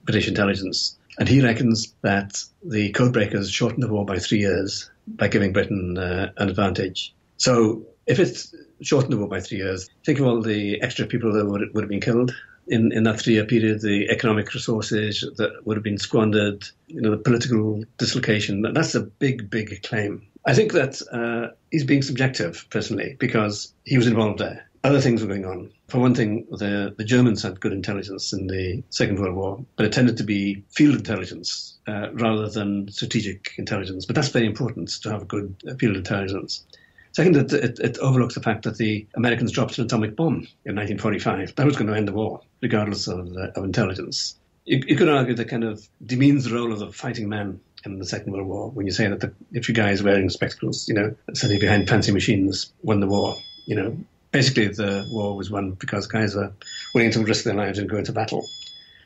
British intelligence. And he reckons that the codebreakers shortened the war by 3 years by giving Britain an advantage. So if it's shortened the war by 3 years, think of all the extra people that would have been killed in that three-year period, the economic resources that would have been squandered, you know, the political dislocation. That's a big, big claim. I think that he's being subjective, personally, because he was involved there. Other things were going on. For one thing, the Germans had good intelligence in the Second World War, but it tended to be field intelligence rather than strategic intelligence. But that's very important, to have good field intelligence. Second, it overlooks the fact that the Americans dropped an atomic bomb in 1945. That was going to end the war, regardless of intelligence. You could argue that kind of demeans the role of the fighting man in the Second World War when you say that if you guys wearing spectacles, you know, sitting behind fancy machines won the war. You know, basically the war was won because guys are willing to risk their lives and go into battle.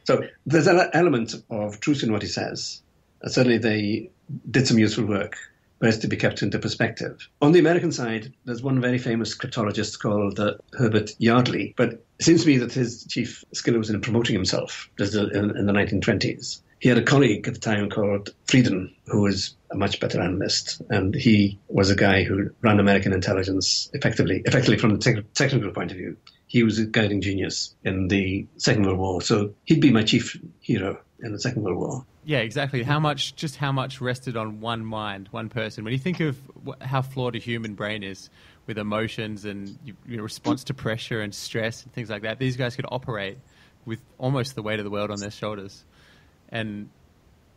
So there's an element of truth in what he says. Certainly they did some useful work, but it's to be kept into perspective. On the American side, there's one very famous cryptologist called Herbert Yardley, but it seems to me that his chief skill was in promoting himself in the 1920s. He had a colleague at the time called Frieden, who was a much better analyst, and he was a guy who ran American intelligence effectively from the technical point of view. He was a guiding genius in the Second World War, so he'd be my chief hero in the Second World War. Yeah, exactly. How much rested on one mind, one person. When you think of how flawed a human brain is with emotions and your response to pressure and stress and things like that, these guys could operate with almost the weight of the world on their shoulders. And,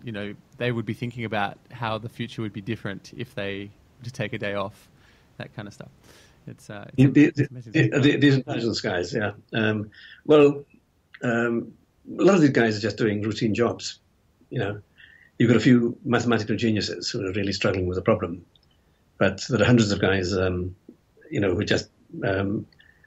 you know, they would be thinking about how the future would be different if they were to take a day off, that kind of stuff. It's these intelligence guys, yeah. A lot of these guys are just doing routine jobs. You know, you've got a few mathematical geniuses who are really struggling with a problem, but there are hundreds of guys, you know, who are just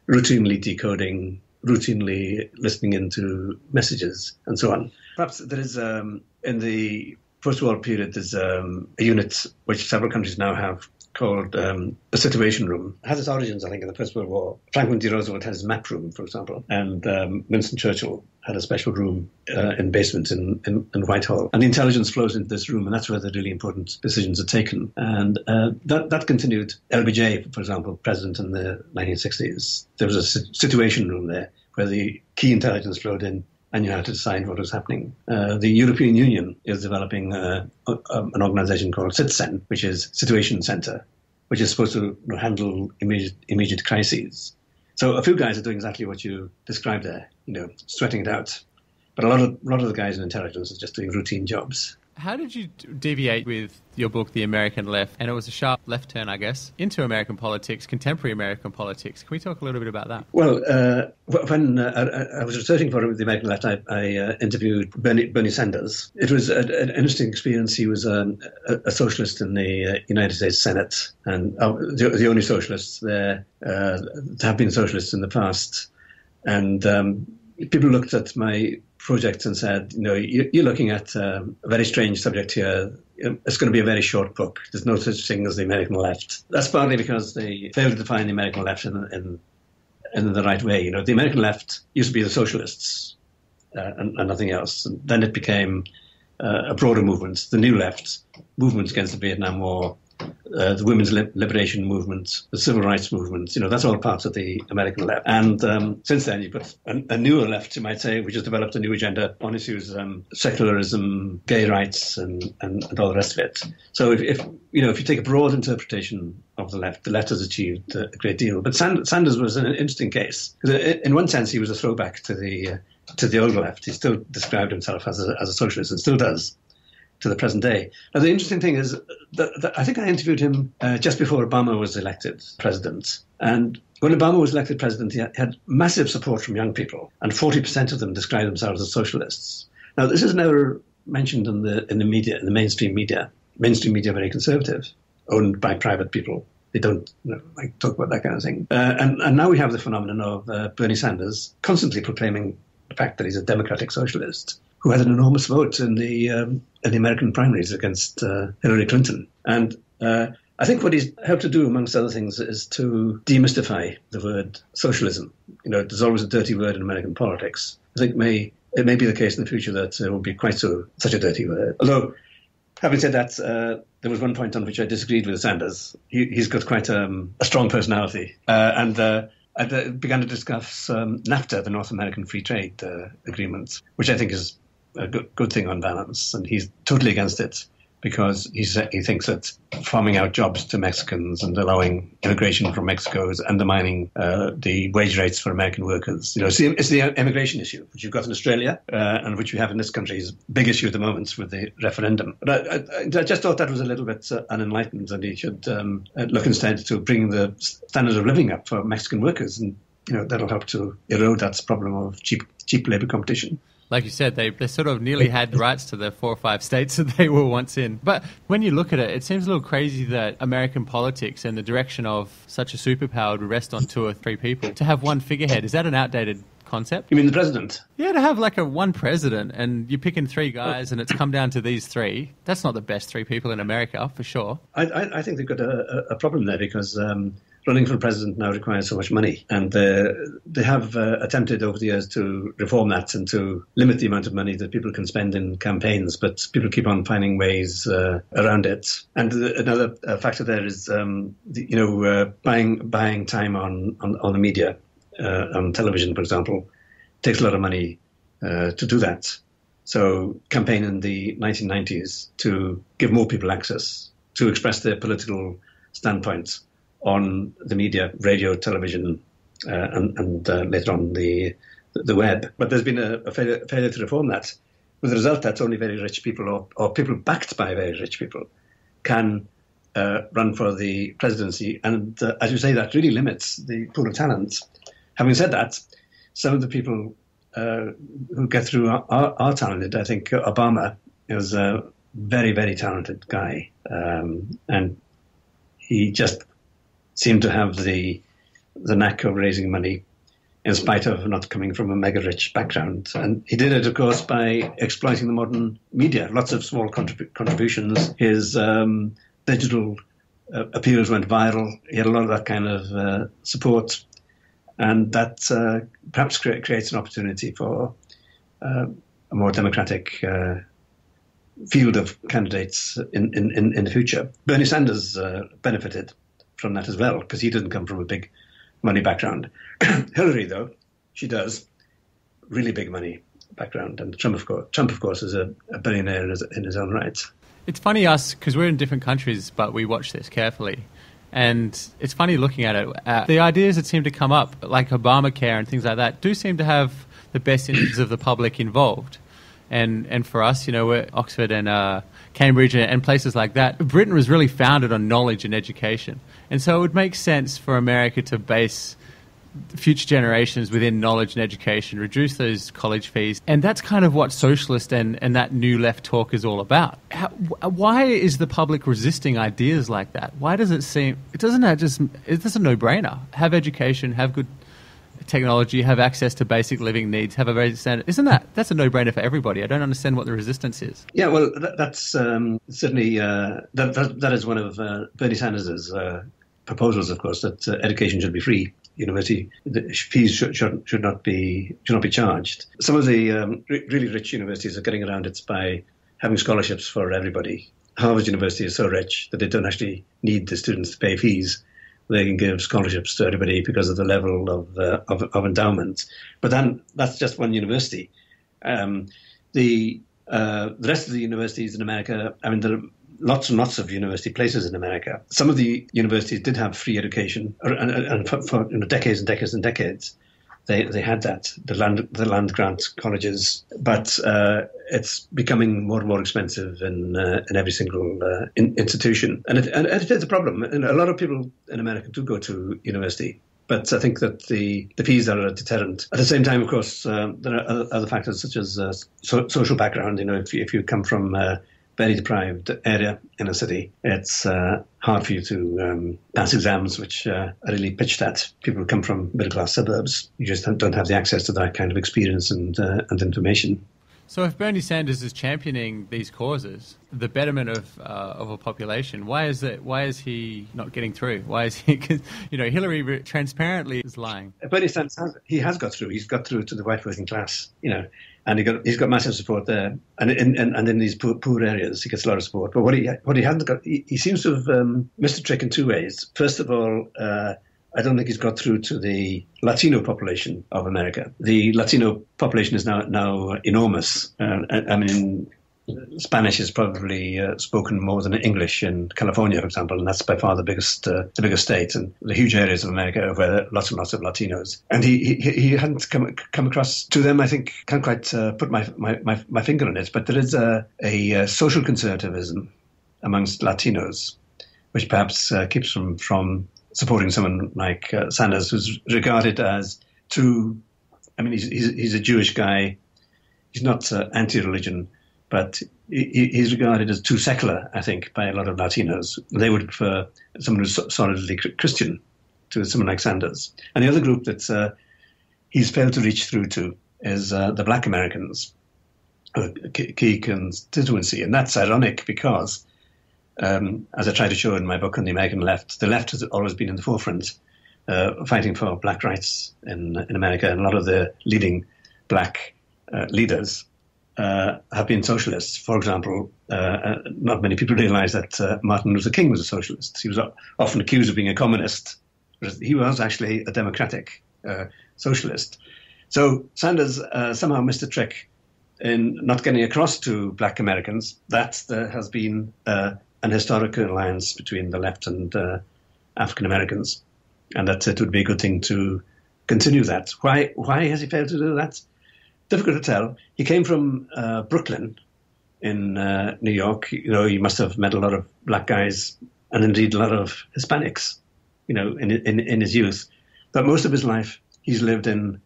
routinely decoding, routinely listening into messages and so on. Perhaps there is, in the post-war period, there's a unit which several countries now have called the Situation Room. It has its origins, I think, in the First World War. Franklin D. Roosevelt had his map room, for example, and Winston Churchill had a special room in basements in Whitehall. And the intelligence flows into this room, and that's where the really important decisions are taken. And that continued. LBJ, for example, president in the 1960s, there was a Situation Room there where the key intelligence flowed in, and you had to decide what was happening. The European Union is developing an organisation called SITCEN, which is Situation Centre, which is supposed to handle immediate crises. So a few guys are doing exactly what you described there, you know, sweating it out. But a lot of the guys in intelligence are just doing routine jobs. How did you deviate with your book, The American Left? And it was a sharp left turn, I guess, into American politics, contemporary American politics. Can we talk a little bit about that? Well, when I was researching for The American Left, I interviewed Bernie Sanders. It was an interesting experience. He was a socialist in the United States Senate, and the only socialist there. There have been socialists in the past. And people looked at my projects and said, you know, you're looking at a very strange subject here. It's going to be a very short book. There's no such thing as the American left. That's partly because they failed to define the American left in the right way. You know, the American left used to be the socialists and nothing else. And then it became a broader movement, the new left, movements against the Vietnam War, the women's liberation movement, the civil rights movement, you know, that's all parts of the American left. And since then, you've got a newer left, you might say, which has developed a new agenda on issues secularism, gay rights, and all the rest of it. So if you take a broad interpretation of the left has achieved a great deal. But Sanders was an interesting case, because in one sense, he was a throwback to the old left. He still described himself as a socialist, and still does, to the present day. Now, the interesting thing is that I think I interviewed him just before Obama was elected president. And when Obama was elected president, he had massive support from young people, and 40% of them described themselves as socialists. Now, this is never mentioned in the media, in the mainstream media. Mainstream media are very conservative, owned by private people. They don't like talk about that kind of thing. And now we have the phenomenon of Bernie Sanders constantly proclaiming the fact that he's a democratic socialist, who had an enormous vote in the American primaries against Hillary Clinton. And I think what he's helped to do, amongst other things, is to demystify the word socialism. You know, it's always a dirty word in American politics. I think it may be the case in the future that it won't be quite such a dirty word. Although, having said that, there was one point on which I disagreed with Sanders. He's got quite a strong personality. I began to discuss NAFTA, the North American Free Trade Agreement, which I think is a good thing on balance. And he's totally against it, because he thinks that farming out jobs to Mexicans and allowing immigration from Mexico is undermining the wage rates for American workers. You know, it's the immigration issue, which you've got in Australia and which we have in this country, is a big issue at the moment with the referendum. But I just thought that was a little bit unenlightened, and he should look instead to bring the standard of living up for Mexican workers, and you know that'll help to erode that problem of cheap labour competition. Like you said, they sort of nearly had rights to the 4 or 5 states that they were once in. But when you look at it, it seems a little crazy that American politics and the direction of such a superpower would rest on 2 or 3 people. To have one figurehead, is that an outdated concept? You mean the president? Yeah, to have like one president, and you're picking 3 guys and it's come down to these 3. That's not the best 3 people in America, for sure. I think they've got a problem there, because running for president now requires so much money, and they have attempted over the years to reform that and to limit the amount of money that people can spend in campaigns, but people keep on finding ways around it. And another factor there is buying time on the media, on television, for example. It takes a lot of money to do that. So campaign in the 1990s to give more people access to express their political standpoints on the media, radio, television, and later on the web. But there's been a failure to reform that, with the result that only very rich people or people backed by very rich people can run for the presidency. And as you say, that really limits the pool of talent. Having said that, some of the people who get through are talented. I think Obama is a very, very talented guy. And he just seem to have the knack of raising money, in spite of not coming from a mega-rich background. And he did it, of course, by exploiting the modern media. Lots of small contributions. His digital appeals went viral. He had a lot of that kind of support. And that perhaps creates an opportunity for a more democratic field of candidates in the future. Bernie Sanders benefited from that as well, because he didn't come from a big money background. Hillary, though, she does, really big money background, and Trump, of course, is a billionaire in his own right. It's funny us, because we're in different countries, but we watch this carefully, and it's funny looking at it. The ideas that seem to come up, like Obamacare and things like that, do seem to have the best interests of the public involved. And for us, you know, we're Oxford and Cambridge and places like that. Britain was really founded on knowledge and education. And so it would make sense for America to base future generations within knowledge and education, reduce those college fees. And that's kind of what socialist and that new left talk is all about. Why is the public resisting ideas like that? Why does it seem... It's just a no-brainer. Have education, have good technology, have access to basic living needs, have a very standard. Isn't that's a no-brainer for everybody? I don't understand what the resistance is. Yeah, well, that's certainly that is one of Bernie Sanders's proposals, of course, that education should be free. University fees should not be charged. Some of the really rich universities are getting around it by having scholarships for everybody. Harvard University is so rich that they don't actually need the students to pay fees. They can give scholarships to everybody because of the level of endowment. But then that's just one university. The rest of the universities in America, I mean, there are lots and lots of university places in America. Some of the universities did have free education, and for decades and decades and decades, they had that, the land grant colleges. But it's becoming more and more expensive in every single institution, and it is a problem. And a lot of people in America do go to university, but I think that the fees are a deterrent. At the same time, of course, there are other factors such as social background. You know, if you come from very deprived area in a city, it's hard for you to pass exams, which are really pitched at people who come from middle-class suburbs. You just don't have the access to that kind of experience and information. So if Bernie Sanders is championing these causes, the betterment of a population, why is it? Why is he not getting through? Why is he? 'Cause, you know, Hillary transparently is lying. Bernie Sanders has got through. He's got through to the white working class, you know, and he's got massive support there, and in these poor areas he gets a lot of support. But what he hasn't got, he seems to have missed the trick in two ways. First of all, I don't think he's got through to the Latino population of America. The Latino population is now enormous. I mean, Spanish is probably spoken more than English in California, for example, and that's by far the biggest state and the huge areas of America where there are lots and lots of Latinos. And he hadn't come across to them. I think can't quite put my finger on it, but there is a social conservatism amongst Latinos, which perhaps keeps them from supporting someone like Sanders, who's regarded as too, I mean, he's a Jewish guy. He's not anti-religion, but he's regarded as too secular, I think, by a lot of Latinos. They would prefer someone who's solidly Christian to someone like Sanders. And the other group that he's failed to reach through to is the black Americans, a key constituency. And that's ironic because as I try to show in my book on the American left, the left has always been in the forefront fighting for black rights in America. And a lot of the leading black leaders have been socialists. For example, not many people realize that Martin Luther King was a socialist. He was often accused of being a communist, whereas he was actually a democratic socialist. So Sanders somehow missed a trick in not getting across to black Americans that there has been an historical alliance between the left and African Americans, and that it would be a good thing to continue that. Why has he failed to do that? Difficult to tell. He came from Brooklyn in New York. You know, he must have met a lot of black guys and indeed a lot of Hispanics, you know, in his youth. But most of his life, he's lived in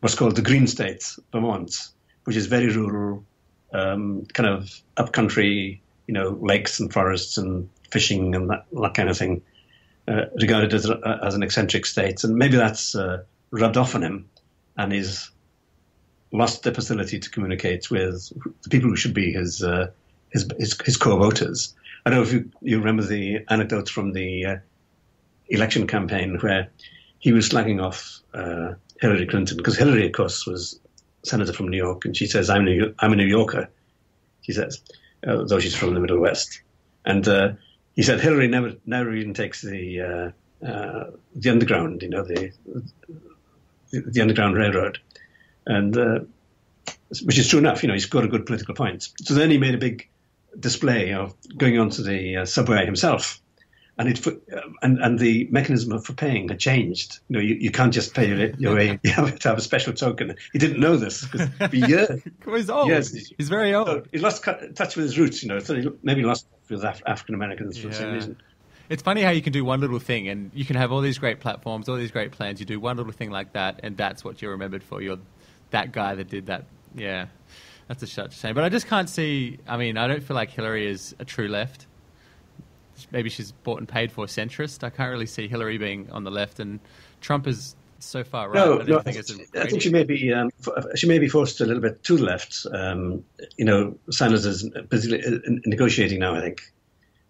what's called the Green States, Vermont, which is very rural, kind of upcountry, you know, lakes and forests and fishing and that kind of thing, regarded as an eccentric state. And maybe that's rubbed off on him, and he's lost the facility to communicate with the people who should be his core voters. I don't know if you remember the anecdote from the election campaign where he was slagging off Hillary Clinton, because Hillary, of course, was senator from New York, and she says, I'm a New Yorker, she says. Though she's from the Middle West. And he said Hillary never even takes the underground, you know, the Underground Railroad, and which is true enough. You know, he's got a good political point. So then he made a big display of going onto the subway himself, and and the mechanism for paying had changed. You know, you can't just pay your way. You have to have a special token. He didn't know this because for years, he's old. Yes, he's very old. So he lost touch with his roots. You know, so he maybe lost touch with African Americans for some reason. It's funny how you can do one little thing, and you can have all these great platforms, all these great plans. You do one little thing like that, and that's what you're remembered for. You're that guy that did that. Yeah, that's such a shame. But I just can't see. I mean, I don't feel like Hillary is a true left. Maybe she's bought and paid for centrist. I can't really see Hillary being on the left, and Trump is so far right. I think she may be forced a little bit to the left. You know, Sanders is busy negotiating now. I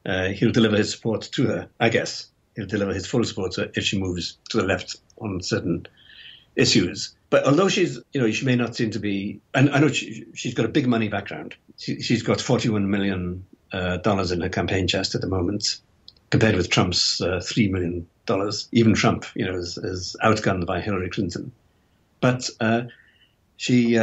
think he'll deliver his support to her. I guess he'll deliver his full support to her if she moves to the left on certain issues. But although she's, you know, she may not seem to be. And I know she's got a big money background. She's got $41 million. Dollars in her campaign chest at the moment, compared with Trump's $3 million. Even Trump, you know, is outgunned by Hillary Clinton. But she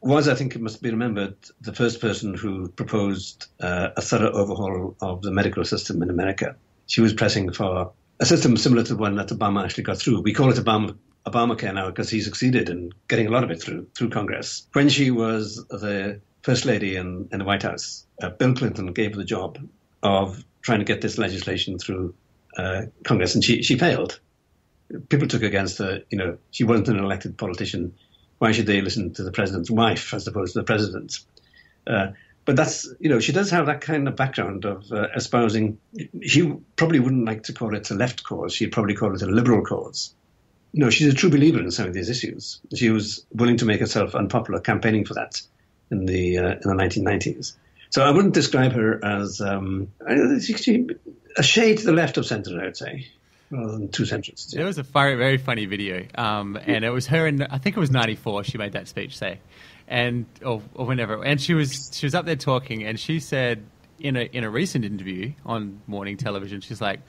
was, I think it must be remembered, the first person who proposed a thorough overhaul of the medical system in America. She was pressing for a system similar to the one that Obama actually got through. We call it Obamacare now because he succeeded in getting a lot of it through Congress. When she was the First Lady in the White House, Bill Clinton gave her the job of trying to get this legislation through Congress, and she failed. People took against her. You know, she wasn't an elected politician. Why should they listen to the president's wife as opposed to the president? But that's, you know, she does have that kind of background of espousing. She probably wouldn't like to call it a left cause. She'd probably call it a liberal cause. No, she's a true believer in some of these issues. She was willing to make herself unpopular campaigning for that in the 1990s. So I wouldn't describe her as a shade to the left of centre, I would say, rather than two centrists. There was a very funny video, and it was her in, I think it was 94, she made that speech, say, and or whenever, and she was up there talking, and she said in a recent interview on morning television, she's like,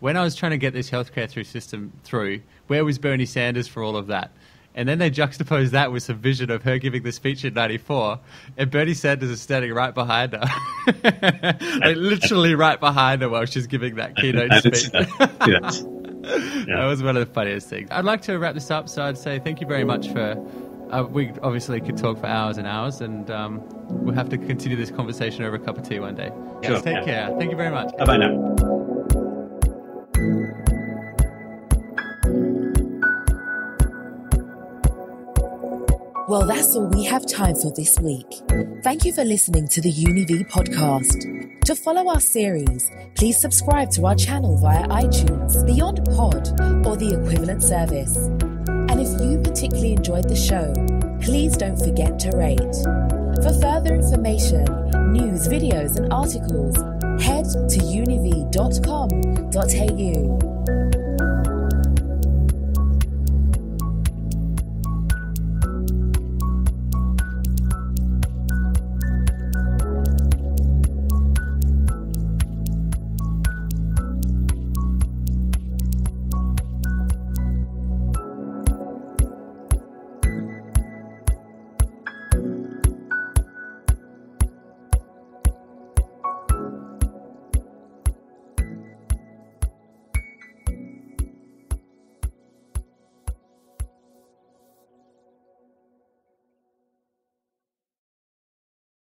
when I was trying to get this healthcare system through, where was Bernie Sanders for all of that? And then they juxtapose that with some vision of her giving the speech in 94, and Bernie Sanders is standing right behind her. Like literally right behind her while she's giving that keynote speech. Yes. Yeah. That was one of the funniest things. I'd like to wrap this up, so I'd say thank you very much for... we obviously could talk for hours and hours, and we'll have to continue this conversation over a cup of tea one day. Sure. Yes, take care. Thank you very much. Bye-bye now. Well, that's all we have time for this week. Thank you for listening to the UniV podcast. To follow our series, please subscribe to our channel via iTunes, Beyond Pod, or the equivalent service. And if you particularly enjoyed the show, please don't forget to rate. For further information, news, videos, and articles, head to univ.com.au.